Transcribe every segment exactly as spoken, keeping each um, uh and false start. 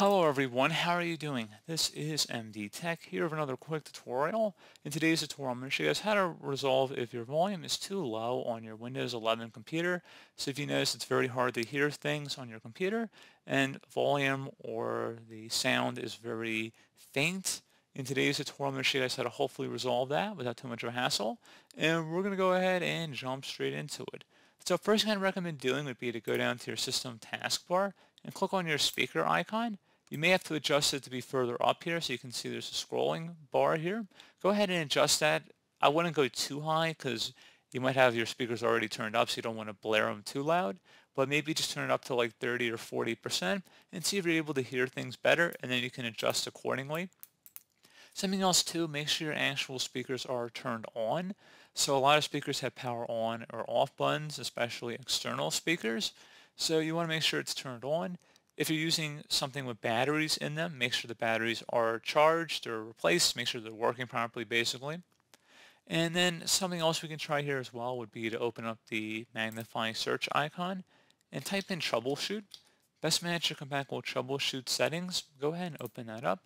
Hello everyone, how are you doing? This is M D Tech here with another quick tutorial. In today's tutorial I'm going to show you guys how to resolve if your volume is too low on your Windows eleven computer. So if you notice it's very hard to hear things on your computer and volume or the sound is very faint. In today's tutorial I'm going to show you guys how to hopefully resolve that without too much of a hassle. And we're going to go ahead and jump straight into it. So first thing I'd recommend doing would be to go down to your system taskbar and click on your speaker icon. You may have to adjust it to be further up here, so you can see there's a scrolling bar here. Go ahead and adjust that. I wouldn't go too high because you might have your speakers already turned up, so you don't want to blare them too loud, but maybe just turn it up to like thirty or forty percent and see if you're able to hear things better, and then you can adjust accordingly. Something else too, make sure your actual speakers are turned on. So a lot of speakers have power on or off buttons, especially external speakers. So you want to make sure it's turned on. If you're using something with batteries in them, make sure the batteries are charged or replaced. Make sure they're working properly, basically. And then something else we can try here as well would be to open up the magnifying search icon and type in Troubleshoot. Best Manager Compatible Troubleshoot Settings. Go ahead and open that up.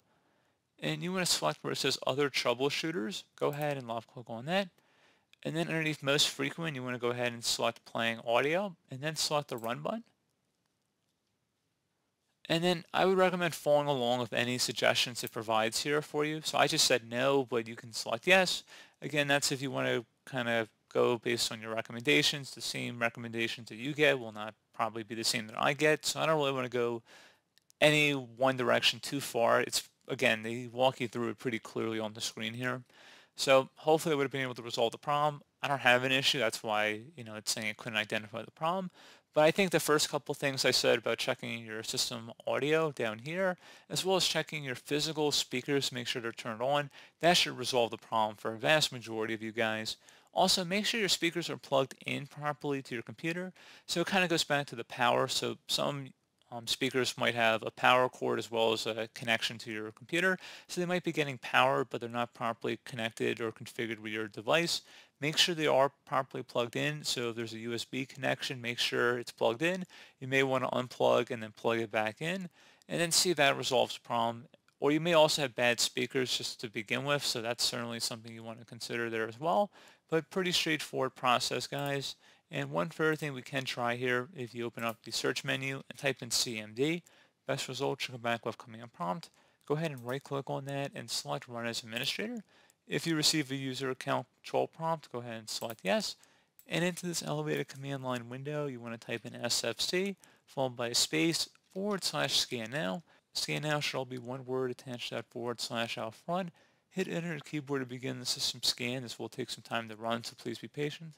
And you want to select where it says Other Troubleshooters. Go ahead and left click on that. And then underneath Most Frequent, you want to go ahead and select Playing Audio, and then select the Run button. And then I would recommend following along with any suggestions it provides here for you. So I just said no, but you can select yes. Again, that's if you want to kind of go based on your recommendations. The same recommendations that you get will not probably be the same that I get. So I don't really want to go any one direction too far. It's, again, they walk you through it pretty clearly on the screen here. So hopefully I would have been able to resolve the problem. I don't have an issue. That's why, you know, it's saying it couldn't identify the problem. But I think the first couple things I said about checking your system audio down here, as well as checking your physical speakers, make sure they're turned on, that should resolve the problem for a vast majority of you guys. Also, make sure your speakers are plugged in properly to your computer. So it kind of goes back to the power. So some um, speakers might have a power cord as well as a connection to your computer. So they might be getting power, but they're not properly connected or configured with your device. Make sure they are properly plugged in. So if there's a U S B connection, make sure it's plugged in. You may want to unplug and then plug it back in and then see if that resolves the problem. Or you may also have bad speakers just to begin with, so that's certainly something you want to consider there as well. But pretty straightforward process, guys. And one further thing we can try here, if you open up the search menu and type in C M D, best result should come back with command prompt. Go ahead and right click on that and select Run as Administrator. If you receive a user account control prompt, go ahead and select yes. And into this elevated command line window, you want to type in S F C, followed by a space, forward slash scan now. Scan now should all be one word attached to that forward slash out front. Hit enter on the keyboard to begin the system scan. This will take some time to run, so please be patient.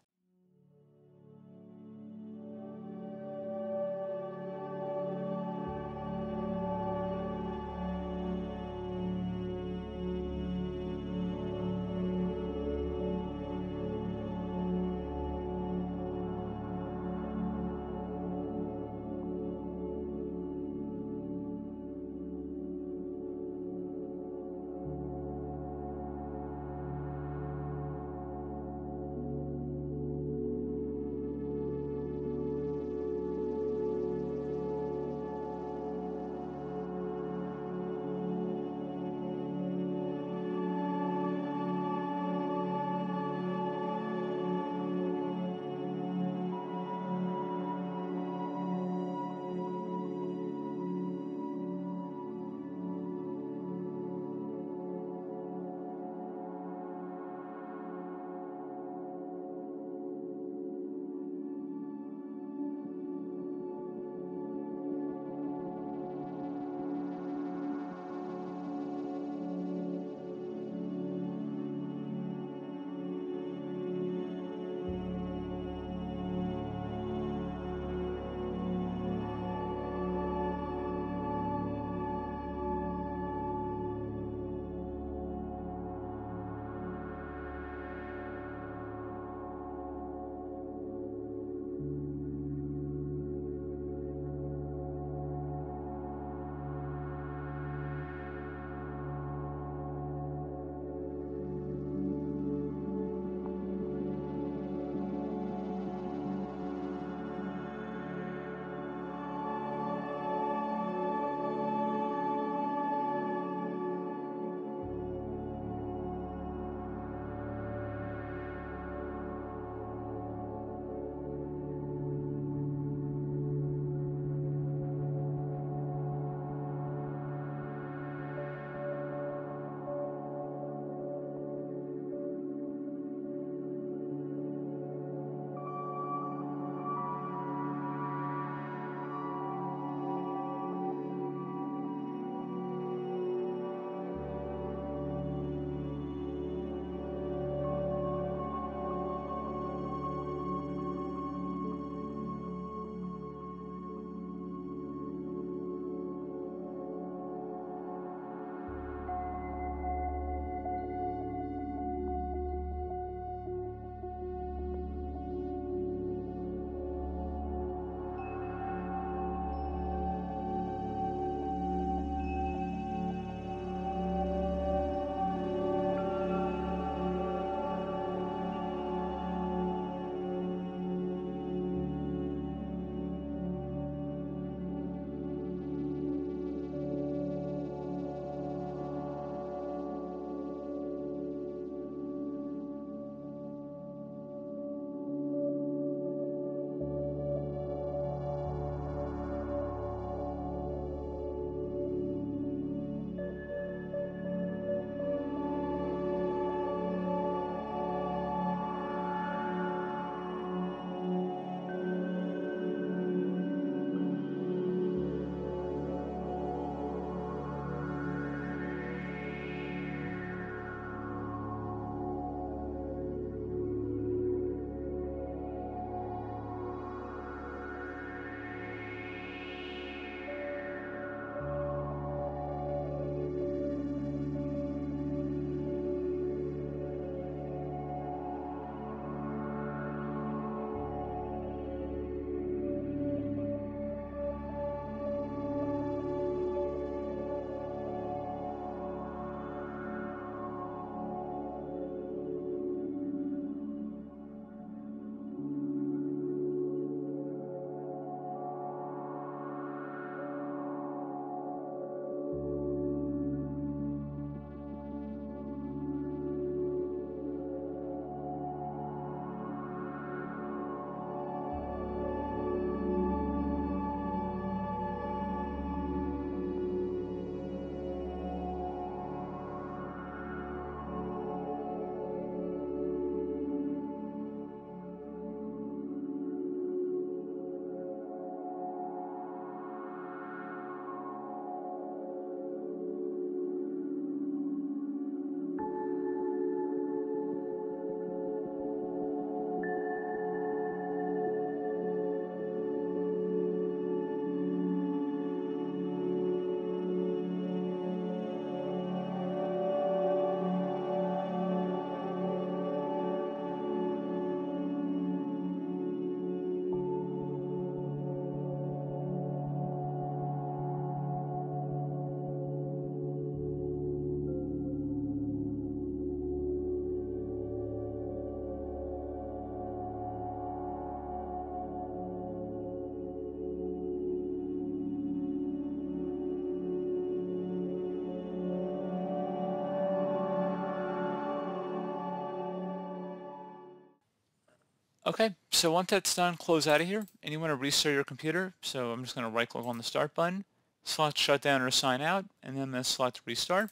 Okay, so once that's done, close out of here, and you want to restart your computer. So I'm just going to right-click on the Start button, select Shut Down or Sign Out, and then I'm going to select Restart.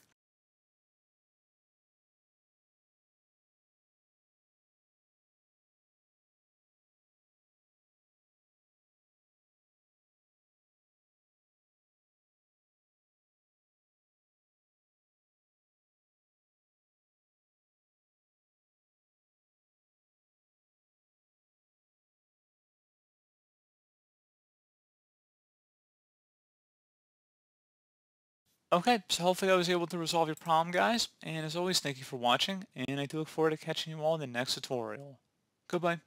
Okay, so hopefully I was able to resolve your problem, guys, and as always, thank you for watching, and I do look forward to catching you all in the next tutorial. Goodbye.